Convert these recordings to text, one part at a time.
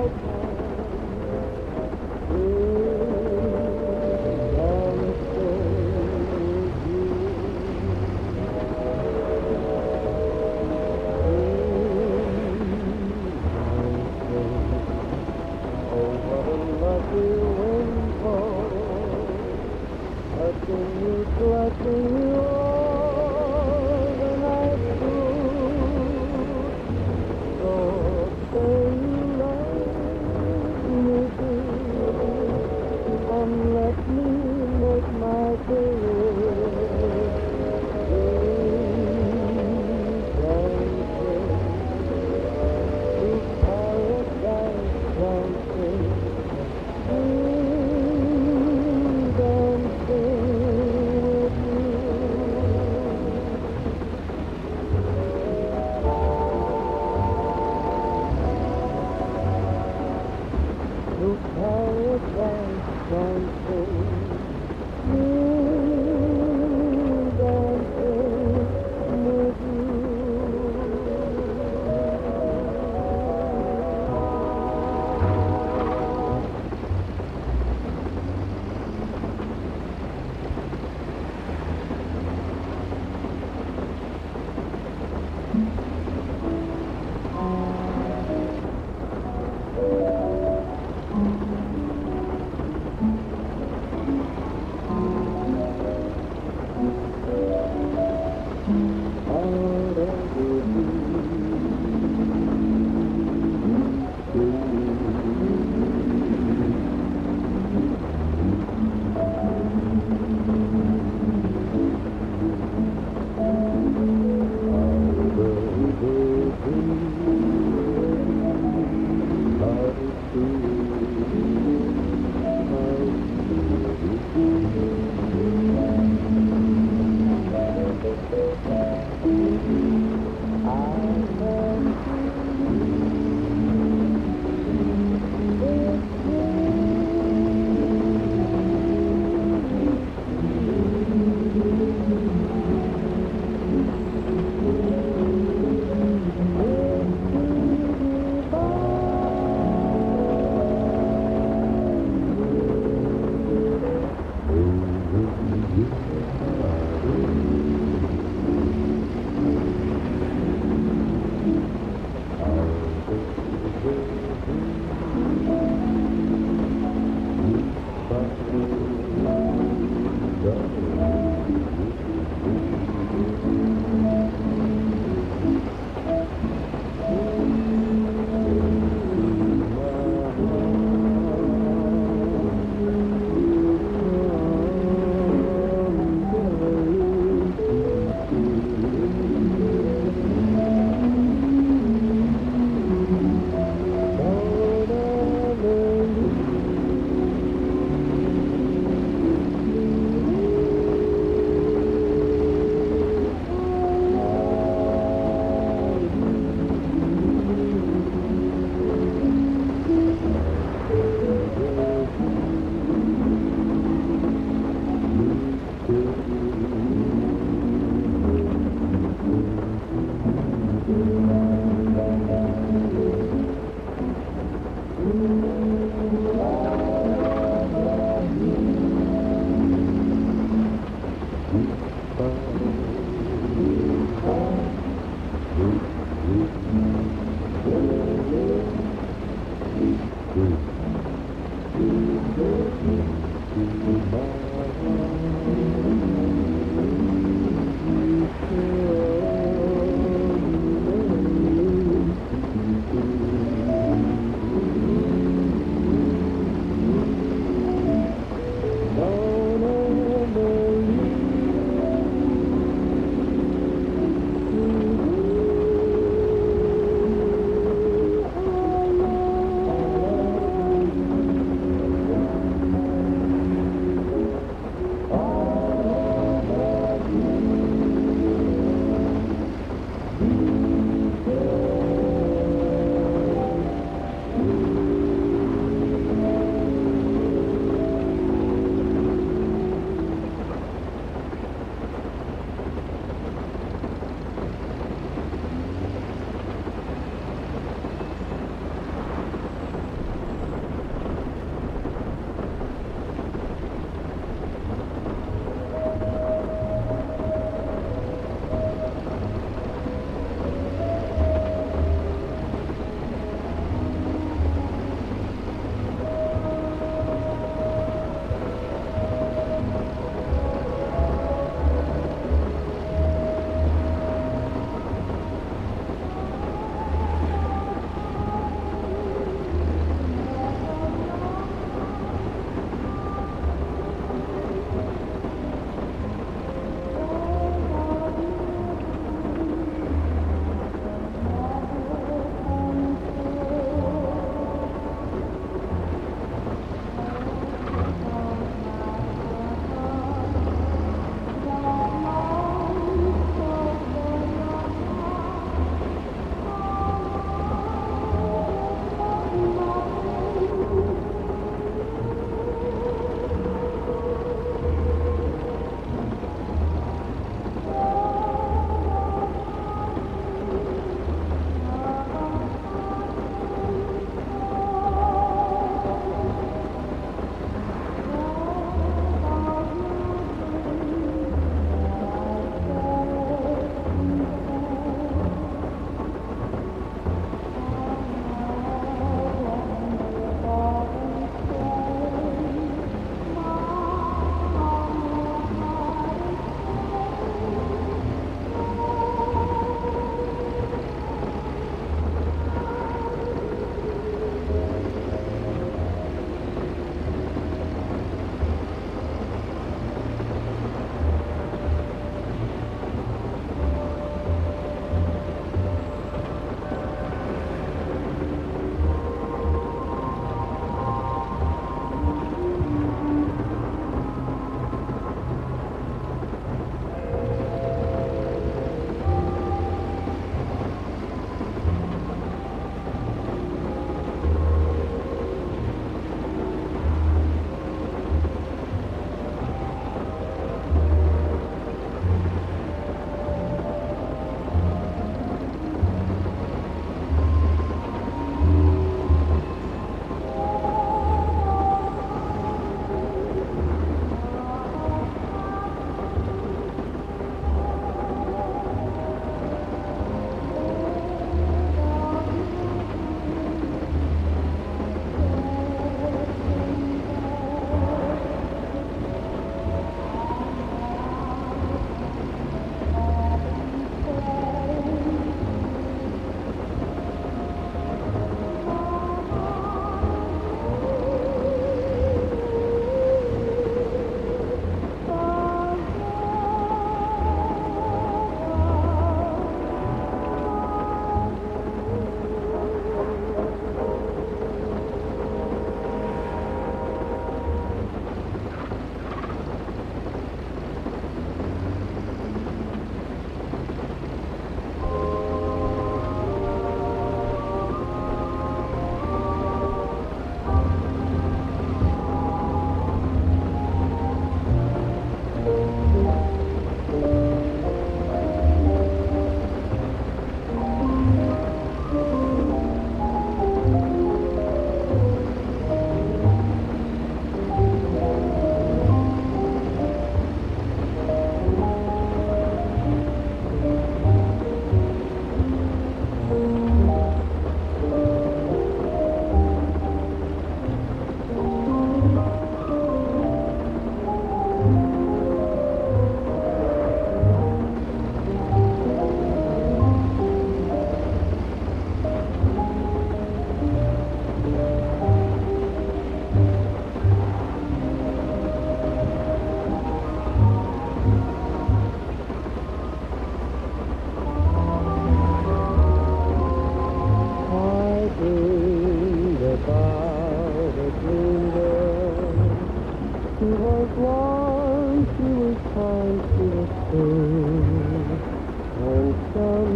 Thank you.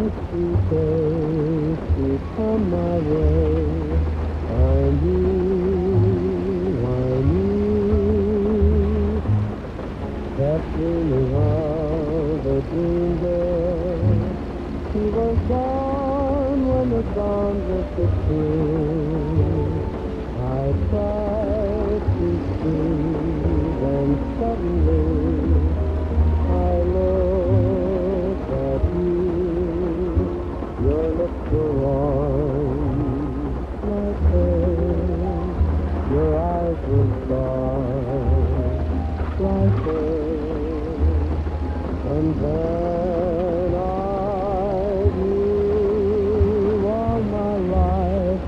misty days keep come my way. I knew that dreaming of a dream girl. She was gone when the dawn was the true. I tried to see them suddenly. And then I knew all my life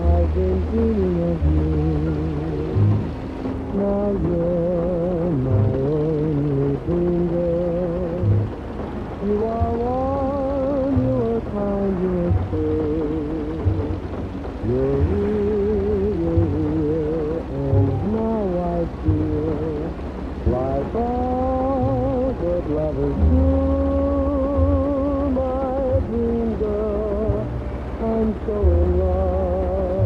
I've been dreaming of you. Now you're my only dream girl. You are warm, you are kind, you are true. You're real, and now I feel like lovers do, my dream girl. I'm so in love with you.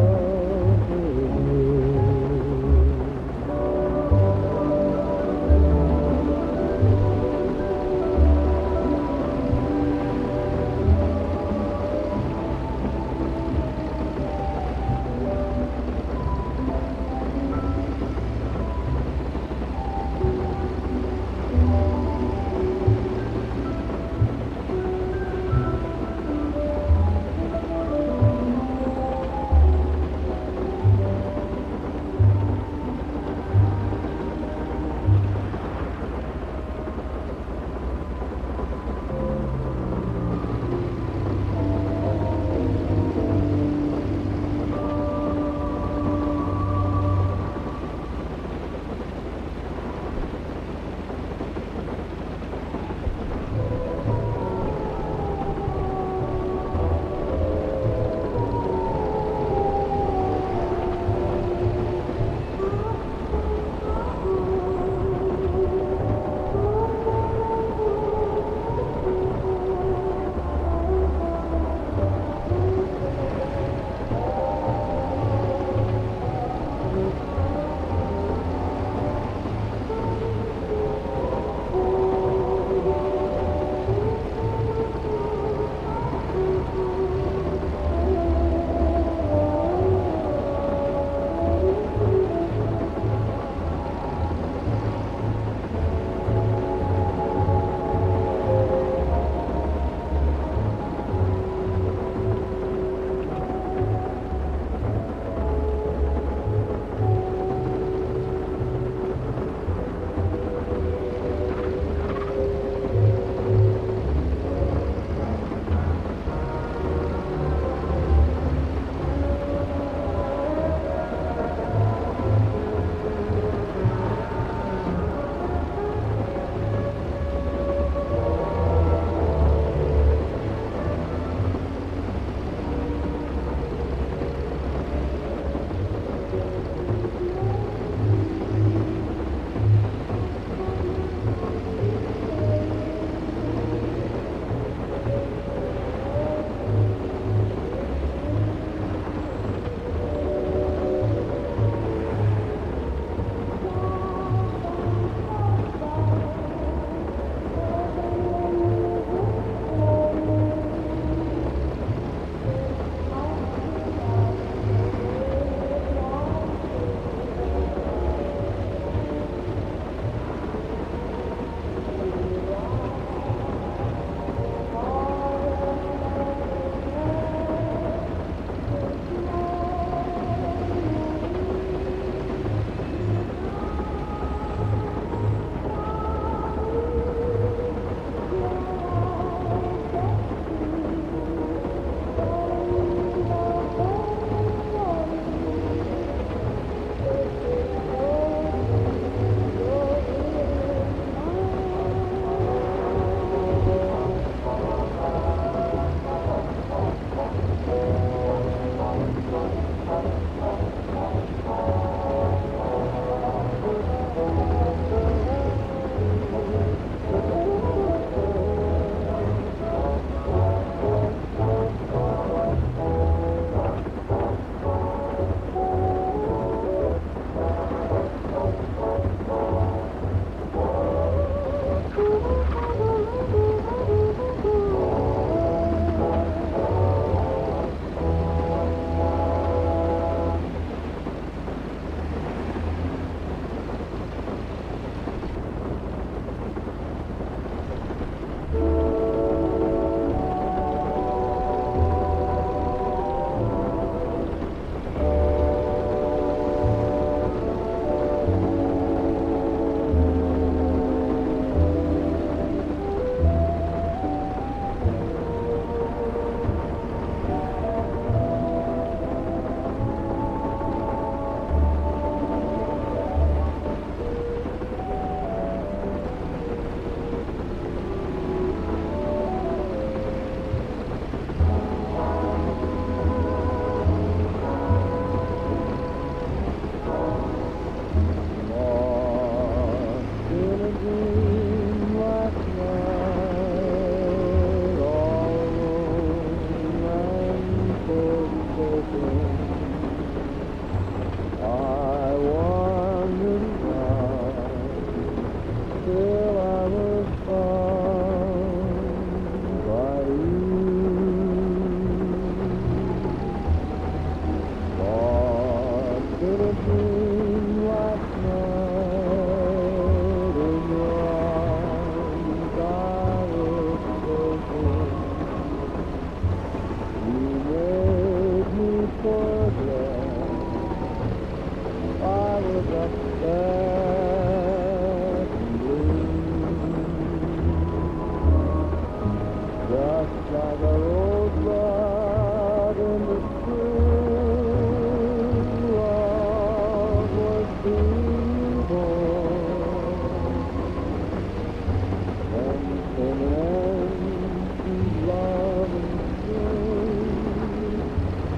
like a road rod in the spring. Love was being born, and in an love and spring,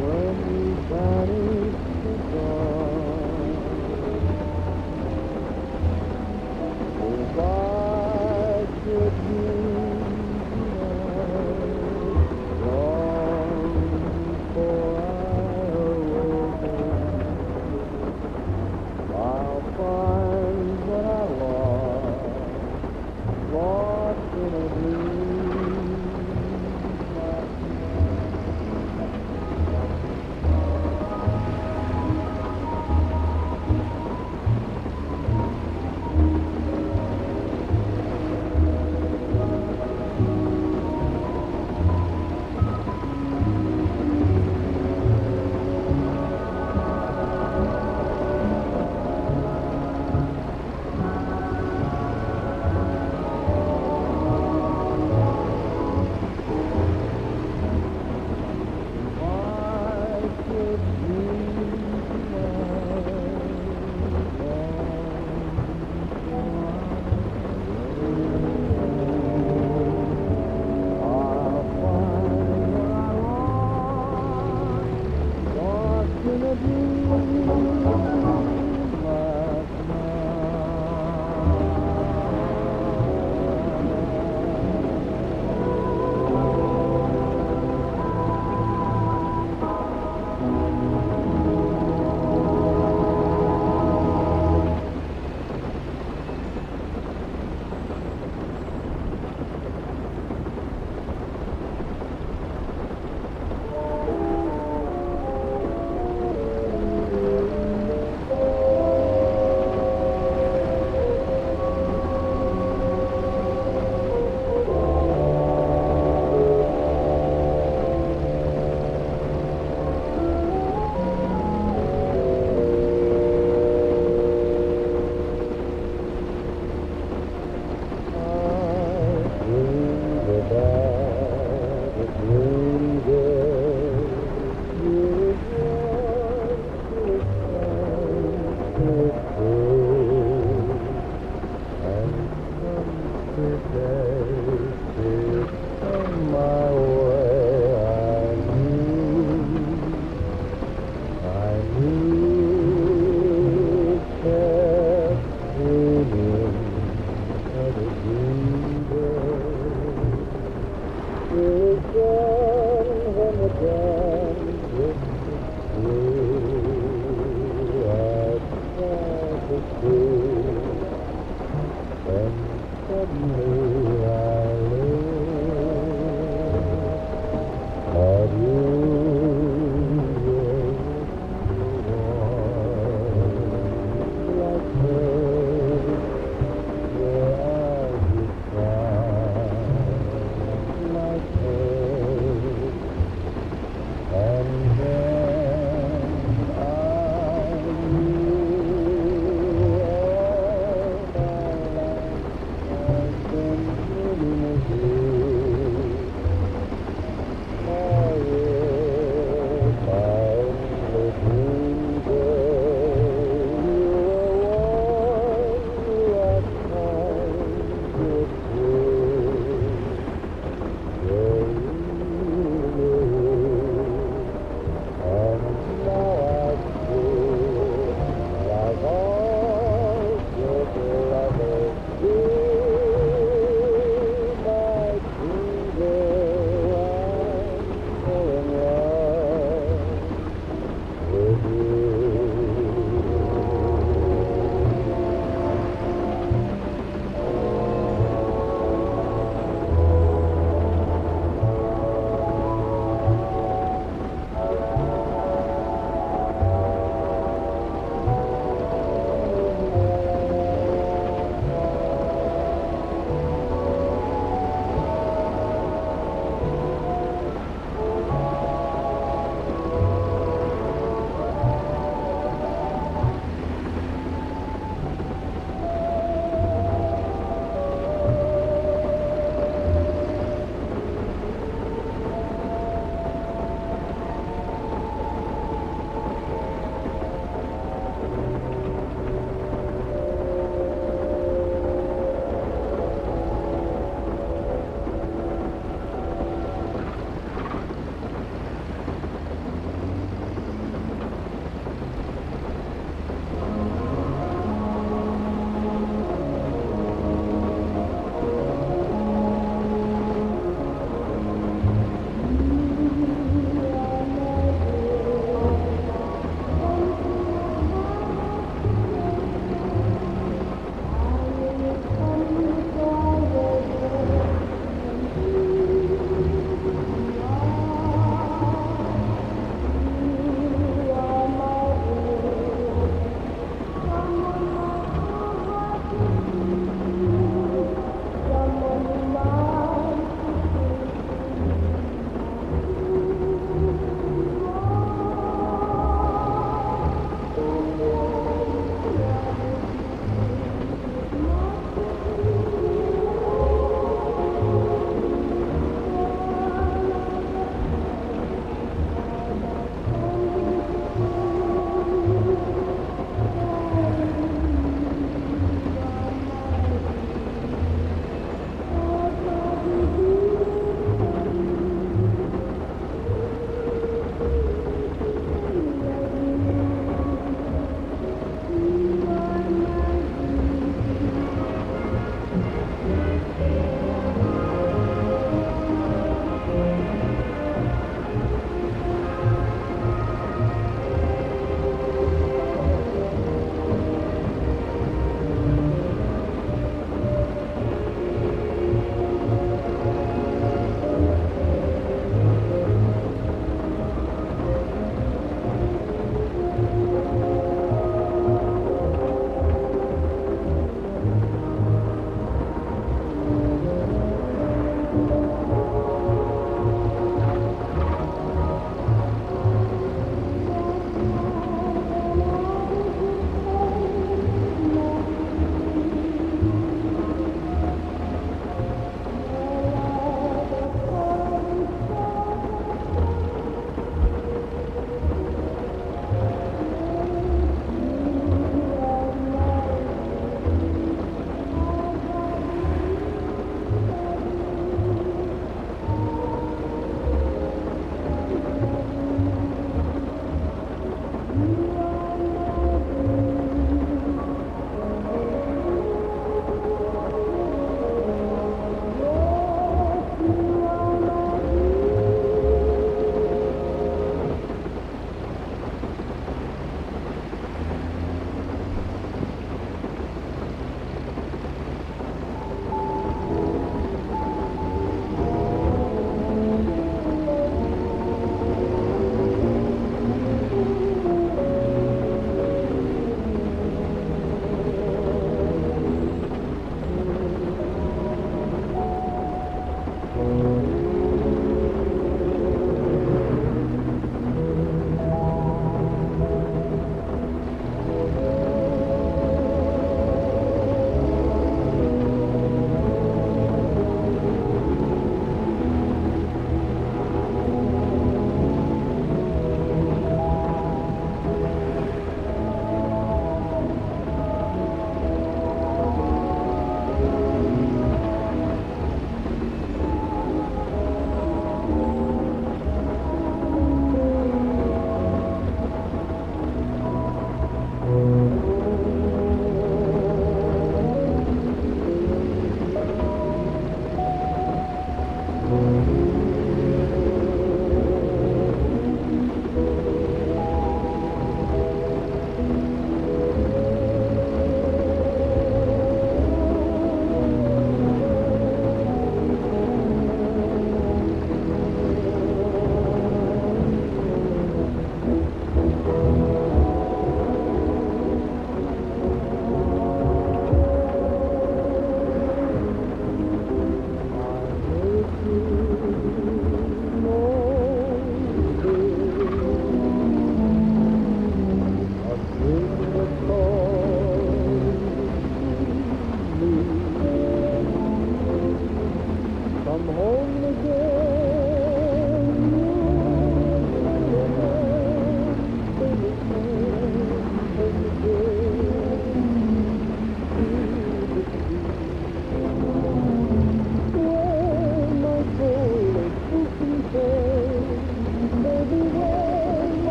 when we vanished the dawn. If I could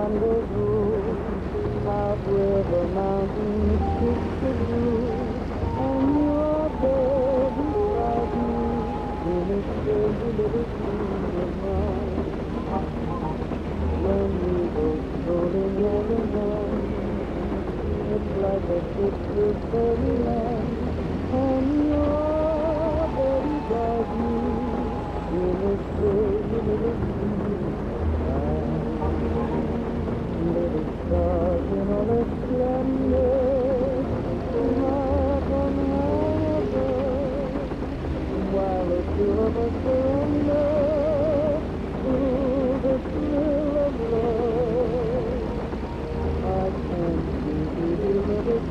on the roof, out where the mountain kicks the roof, and your bed beside me, and it shows a little dream of mine. When we both rolling hand in hand, it's like a trip to fairyland, and your bed beside me, and it shows a little dream of mine. Little stars in all their splendor, sing up on high above, while the two of us surrender to the thrill of love. I can't see you, little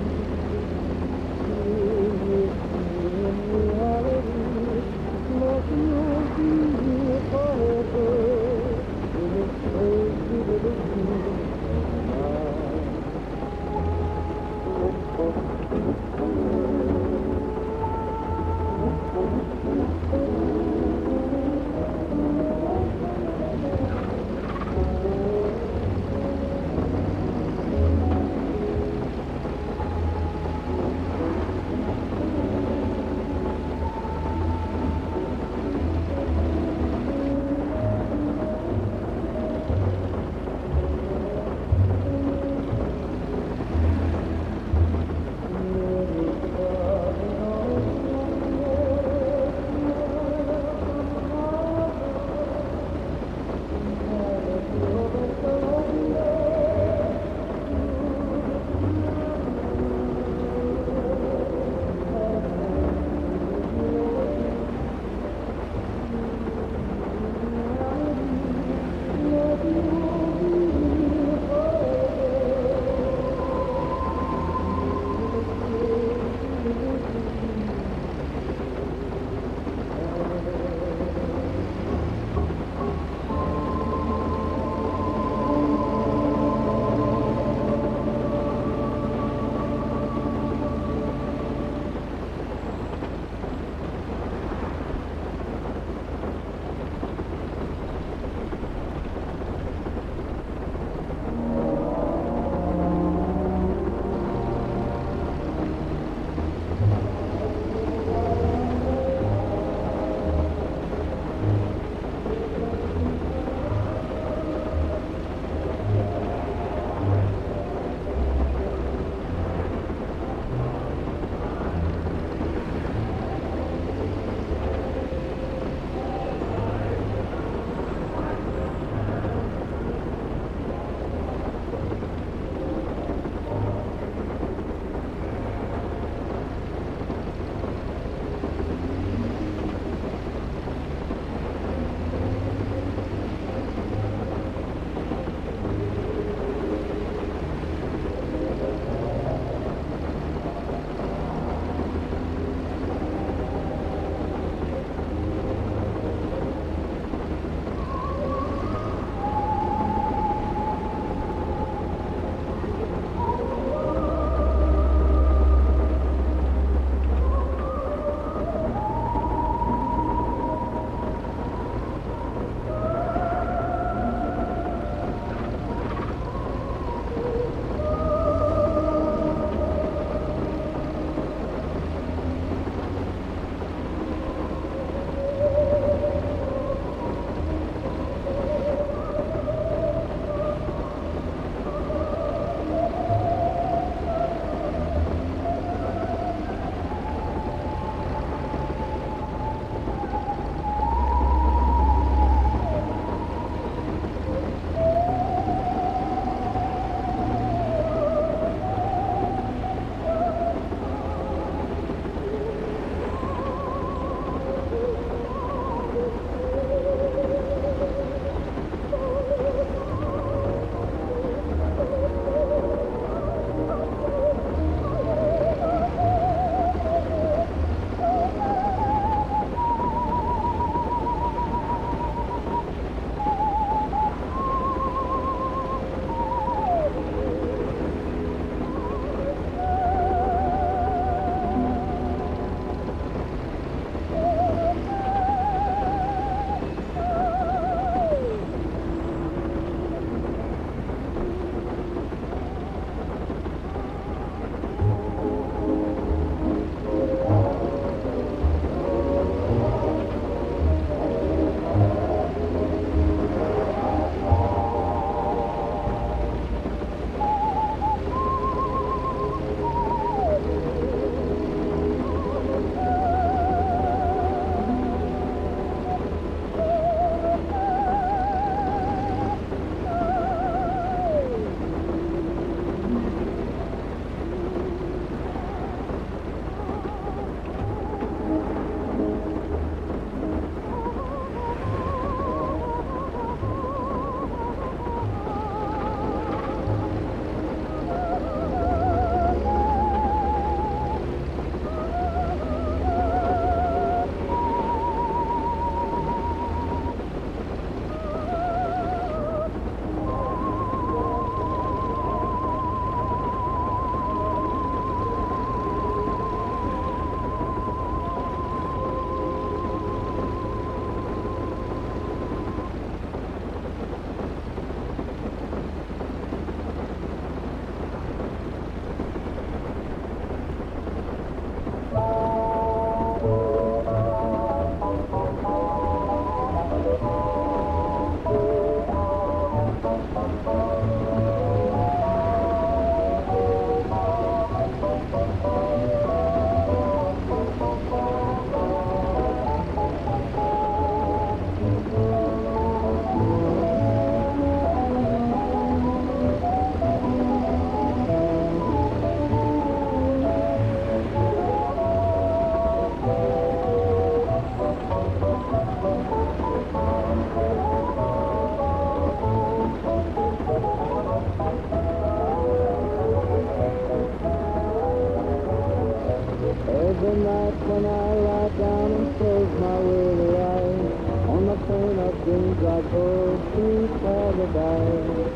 the night when I lie down and close my weary eyes on the plain of dreams like old sweet paradise.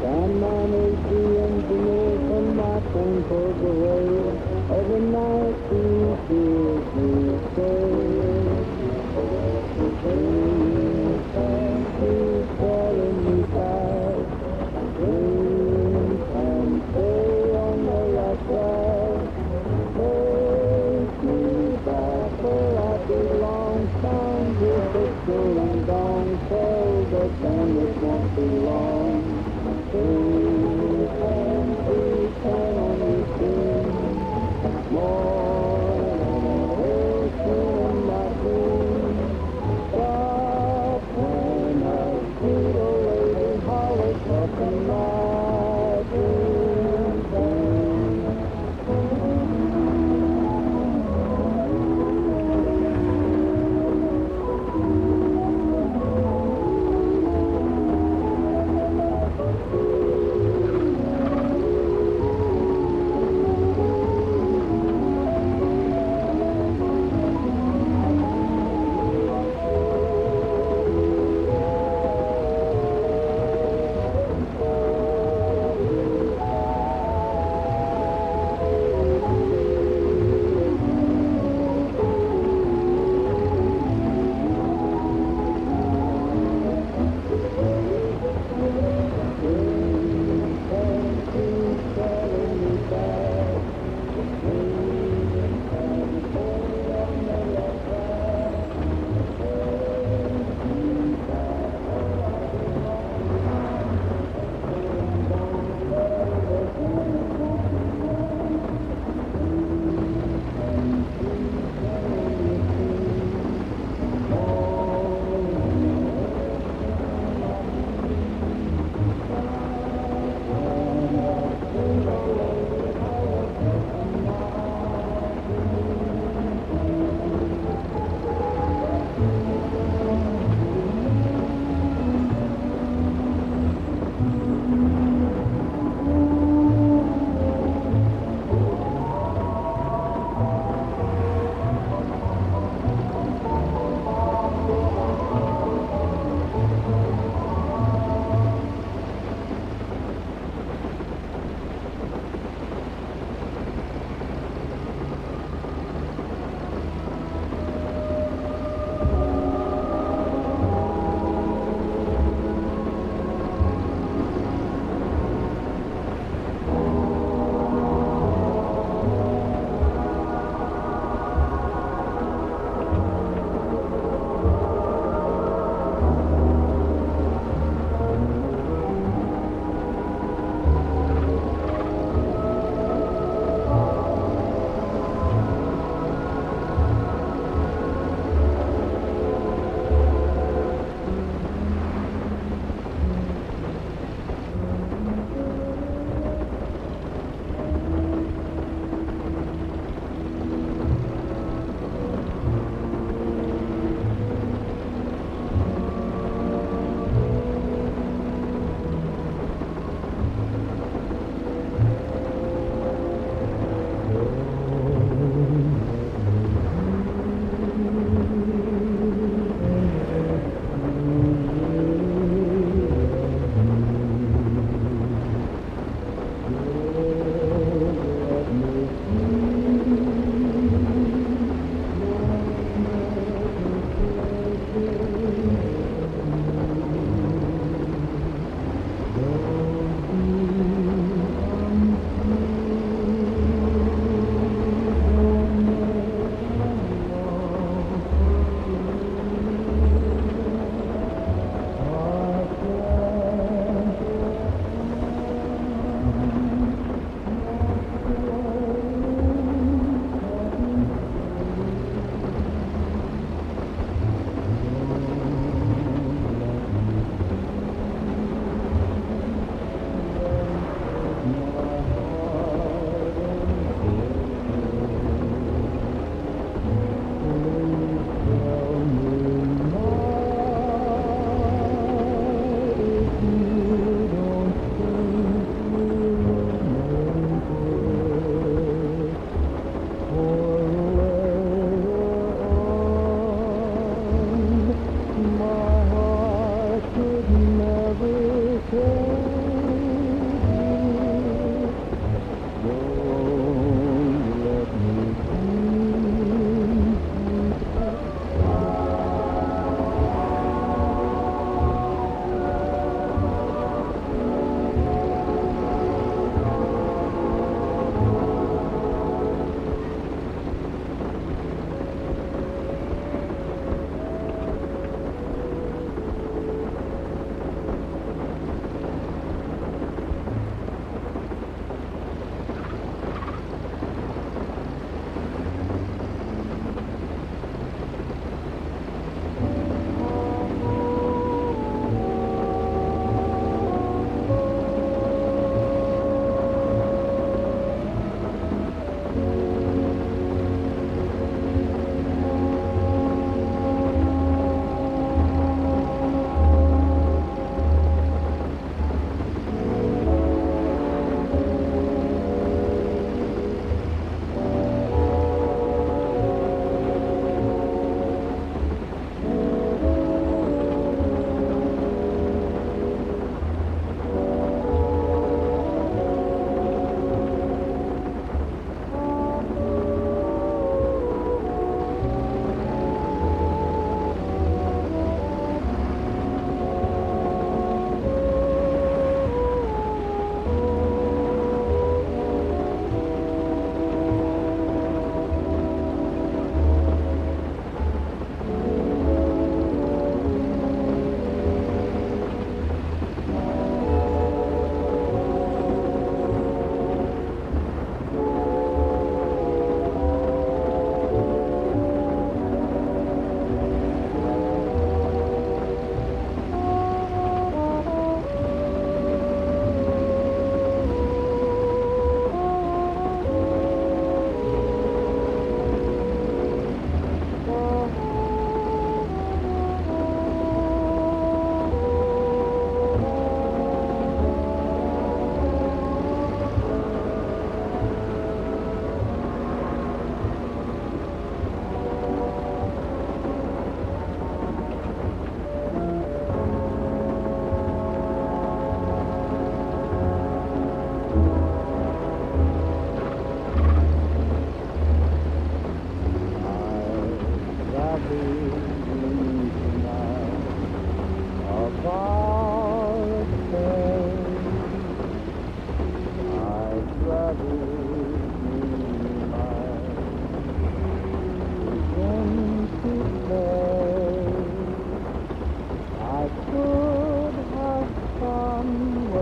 Sandman is the engineer and my friend pulls away. Every night he feels me say, please, long time, just a stolen gone, so the time it won't be long.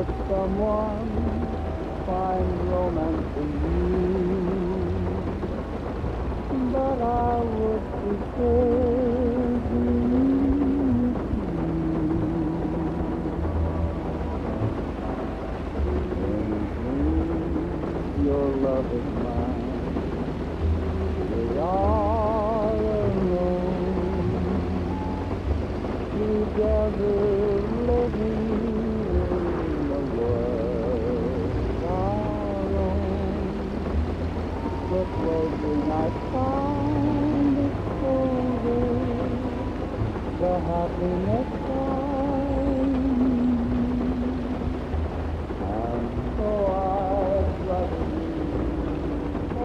Let someone find romance in you, but I would prefer to meet you. Your love is mine. We are alone together. When I find it over, the happiness finds me, and so I trust you for my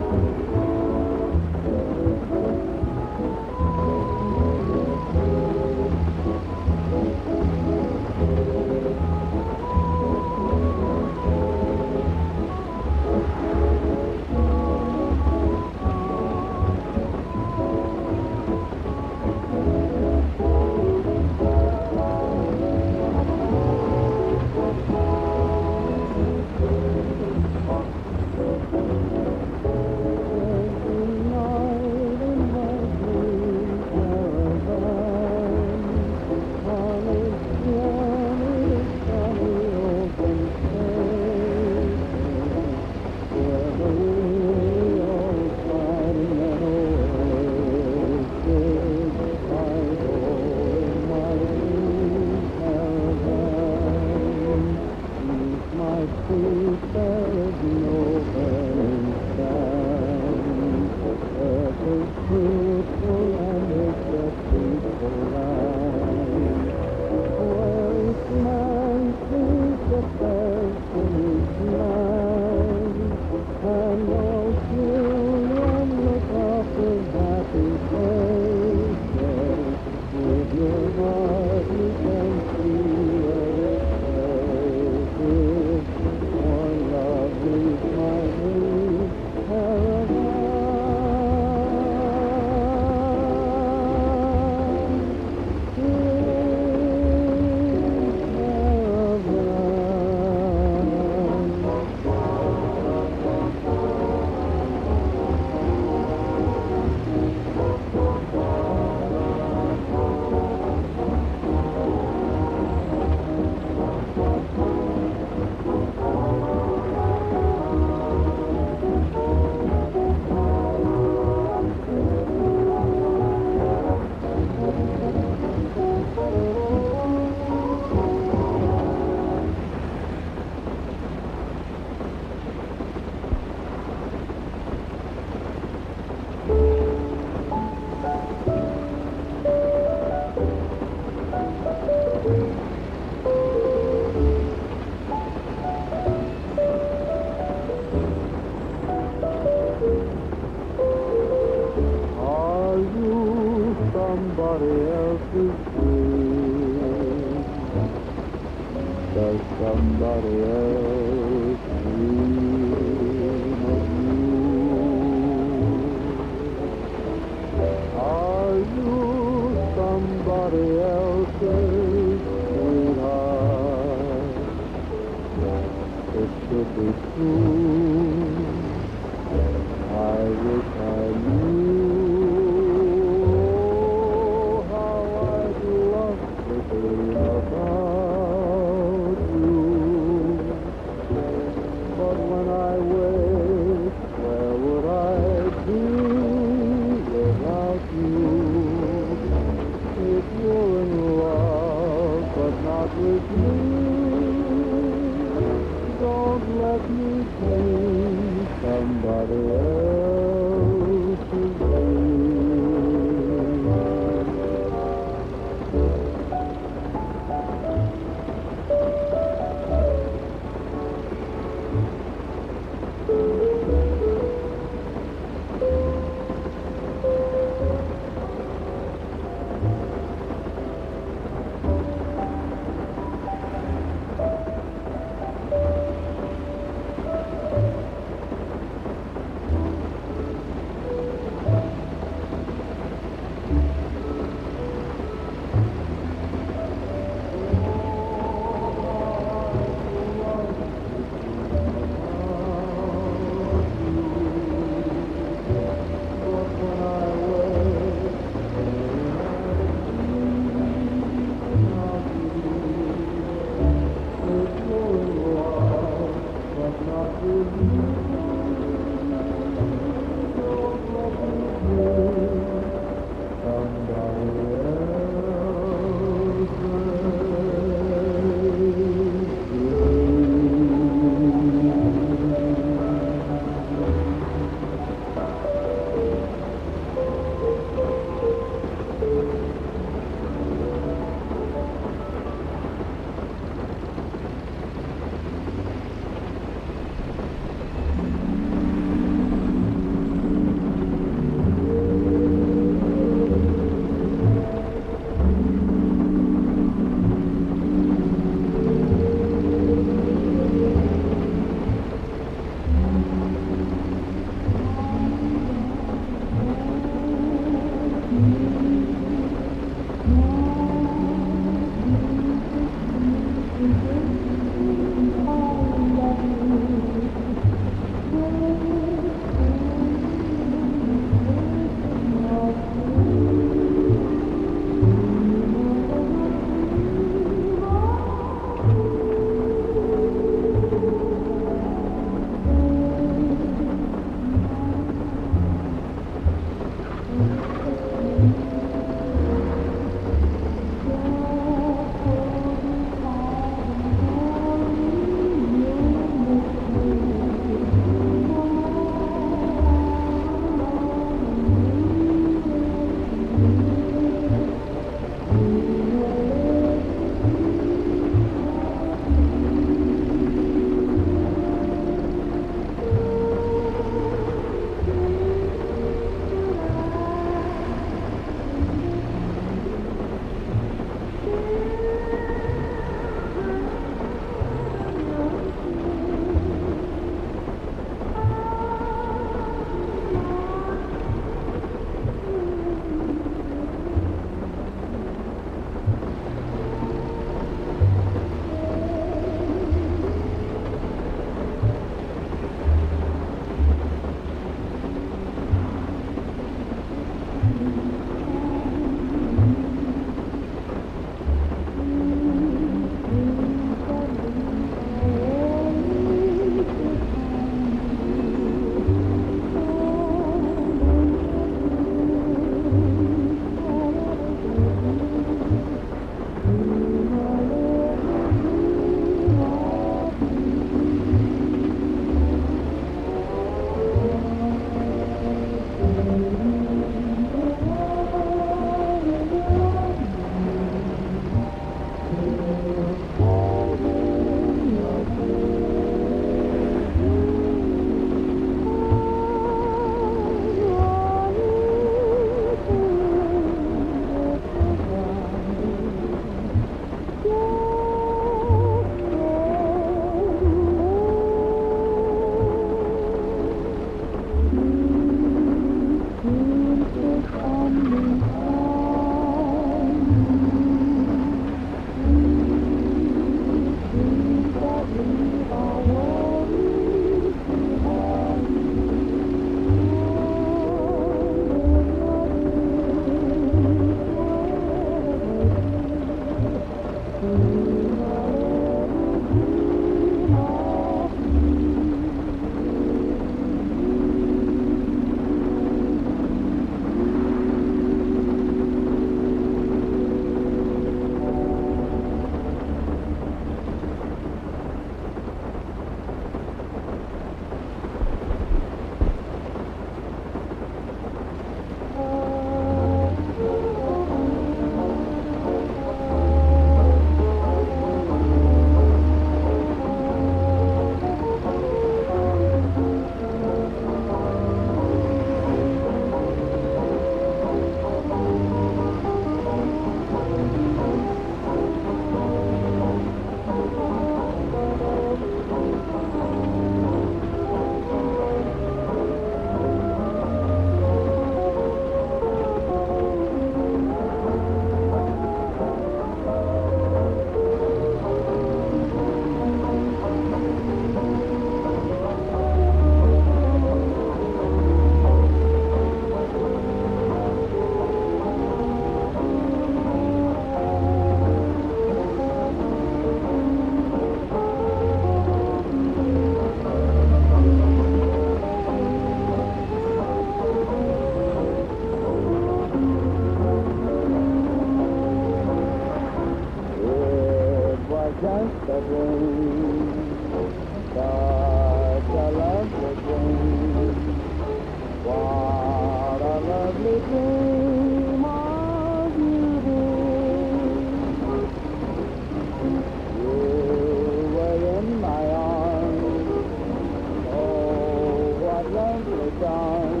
down.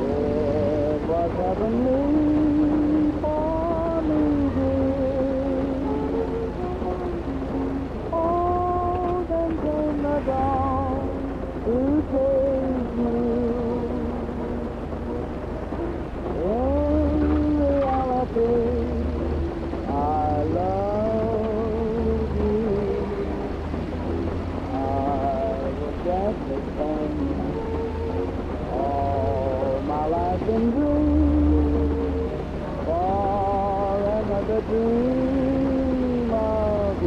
It was heavenly for me, dear. Oh, then came the dawn who saved you. In reality, I love you. All my life in dream, for another dream of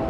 you.